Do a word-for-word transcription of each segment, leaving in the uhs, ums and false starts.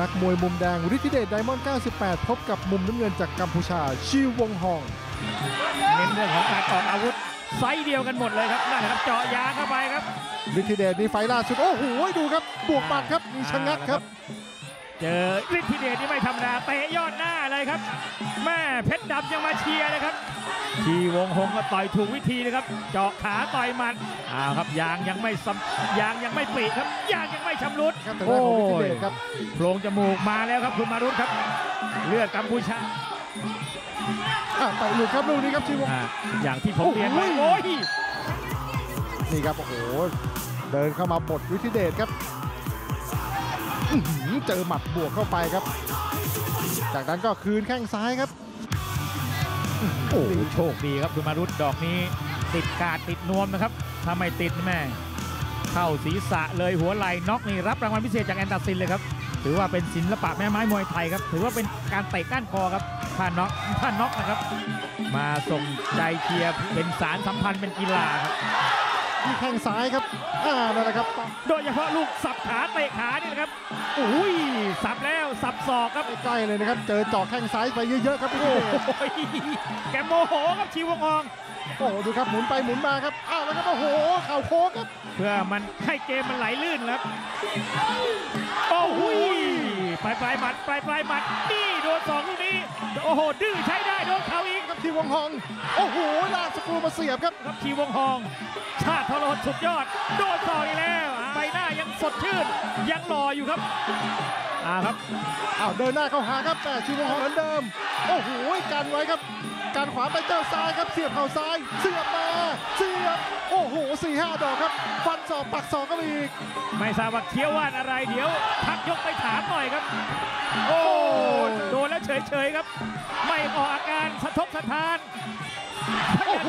นักมวยมุมแดงฤทธิเดชไดมอนด์เก้าสิบแปดพบกับมุมน้ำเงินจากกัมพูชาชีวงฮองเน้นเรื่องของการออกอาวุธไซส์เดียวกันหมดเลยครับนั่นครับเจาะยางเข้าไปครับฤทธิเดชนี่ไฟล่าสุดโอ้โหดูครับบวกปัดครับมีชะงักครับเจอฤทธิเดชนี่ไม่ธรรมดาเตะยอดหน้าเลยครับแม่เพชรดำยังมาเชียร์นะครับชีวงฮงก็ต่อยถูกวิธีนะครับเจาะขาต่อยหมัดอ้าวครับยางยังไม่ซ้ำยางยังไม่ปรีครับยางยังไม่ชำรุดโอ้ยครับโพรงจมูกมาแล้วครับคุณมารุตครับเลือดกัมพูชาต่อยหลุดครับลูกนี้ครับชีวงอย่างที่ผมเรียนไปโอ้ยนี่ครับโอ้โหเดินเข้ามาปลดฤทธิเดชครับเจอหมัดบวกเข้าไปครับจากนั้นก็คืนแข้งซ้ายครับโอ้โชคดีครับคุณมารุตดอกนี้ติดกาดติดนวมนะครับถ้าไม่ติดแม่เข้าศีรษะเลยหัวไหล่น็อกนี่รับรางวัลพิเศษจากแอนตาซินเลยครับถือว่าเป็นศิลปะแม่ไม้มวยไทยครับถือว่าเป็นการเตะก้านคอครับท่าน็อกท่าน็อกนะครับมาส่งใจเชียร์เป็นสารสัมพันธ์เป็นกีฬาครับที่แข้งซ้ายครับอ่านั่นแหละครับโดยเฉพาะลูกสับขาเตะขานี่นะครับอุ้ยสับแล้วสับศอกครับใกล้เลยนะครับเจอจอกแข้งซ้ายไปเยอะๆครับโอ้ยแกโมโหครับชีวงองโอ้โหดูครับหมุนไปหมุนมาครับอ้าวแล้วก็โอ้โหเข่าโค้งครับเพื่อมันให้เกมมันไหลลื่นครับโอ้โหปลายปลายหมัดปลายปลายหมัดนี่โดนสองลูกนี้โอ้โหดื้อใช้ได้โดนเข่าอีกครับชีวงฮองโอ้โหลากสกรูมาเสียบครับครับชีวงฮองชาติทรหดสุดยอดโดนต่ออีกแล้วใบหน้ายังสดชื่นยังหล่ออยู่ครับอ่าครับอ้าวเดินหน้าเข้าหาครับแต่ชีวงฮองเหมือนเดิมโอ้โหกันไว้ครับการขวาไปเจ้าซ้ายครับเสียบเข่าซ้ายเสียบมาเสียบโอ้โหสี่ห้าดอกครับฟันสองปักสองก็มีอีกไม่ทราบว่าเคี้ยวว่านอะไรเดี๋ยวพักยกไปถามหน่อยครับโอ้โดนแล้วเฉยๆครับไม่ออกอาการสะทกสะท้านโอ้โห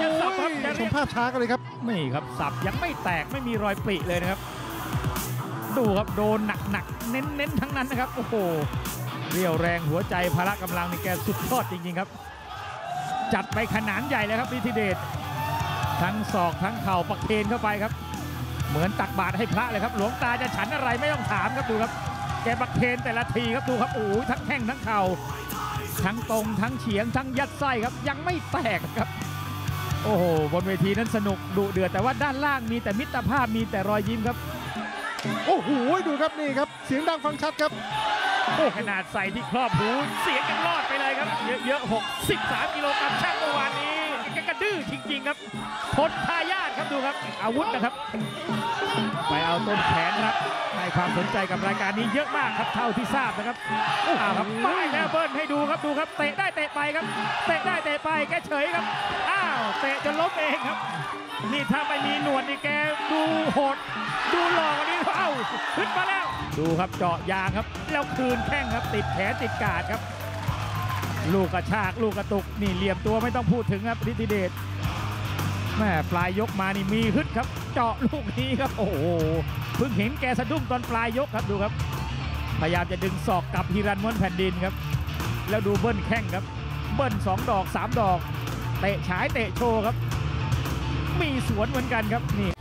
ชมภาพช้ากันเลยครับนี่ครับสับยังไม่แตกไม่มีรอยปริเลยนะครับดูครับโดนหนักๆเน้นๆทั้งนั้นนะครับโอ้โหเรี่ยวแรงหัวใจพละกำลังในแกสุดยอดจริงๆครับจัดไปขนาดใหญ่เลยครับฤทธิเดชทั้งศอกทั้งเข่าปักเคนเข้าไปครับเหมือนตักบาตรให้พระเลยครับหลวงตาจะฉันอะไรไม่ต้องถามครับดูครับแกปักเคนแต่ละทีครับดูครับโอ้ยทั้งแข้งทั้งเข่าทั้งตรงทั้งเฉียงทั้งยัดไส้ครับยังไม่แตกครับโอ้โหบนเวทีนั้นสนุกดุเดือดแต่ว่าด้านล่างมีแต่มิตรภาพมีแต่รอยยิ้มครับโอ้โหดูครับนี่ครับเสียงดังฟังชัดครับโอ้ขนาดใส่ที่ครอบหูเสียงกันรอดไปเลยครับเยอะๆหกสิบสามกิโลกรัมช่างเมื่อวานนี้กระดื้อจริงๆครับพลทายาทครับดูครับอาวุธนะครับไปเอาต้นแขนครับให้ความสนใจกับรายการนี้เยอะมากครับเท่าที่ทราบนะครับอ้าวครับป้ายแล้วเบิ้ลให้ดูครับดูครับเตะได้เตะไปครับเตะได้เตะไปแกเฉยครับอ้าวเตะจนล้มเองครับนี่ถ้าไม่มีหนวดนี่แกดูโหดดูหล่อวันนี้เอ้าขึ้นมาแล้วดูครับเจาะยางครับแล้วคืนแข้งครับติดแขนติดกาดครับลูกกระชากลูกกระตุกนี่เหลี่ยมตัวไม่ต้องพูดถึงครับฤทธิเดชแม่ปลายยกมานี่มีฮึดครับเจาะลูกนี้ครับโอ้โหเพิ่งเห็นแกสะดุ้งตอนปลายยกครับดูครับพยายามจะดึงศอกกลับฮิรันม้วนแผ่นดินครับแล้วดูเบิ้ลแข้งครับเบิ้ลสองดอกสามดอกเตะฉายเตะโชว์ครับมีสวนเหมือนกันครับนี่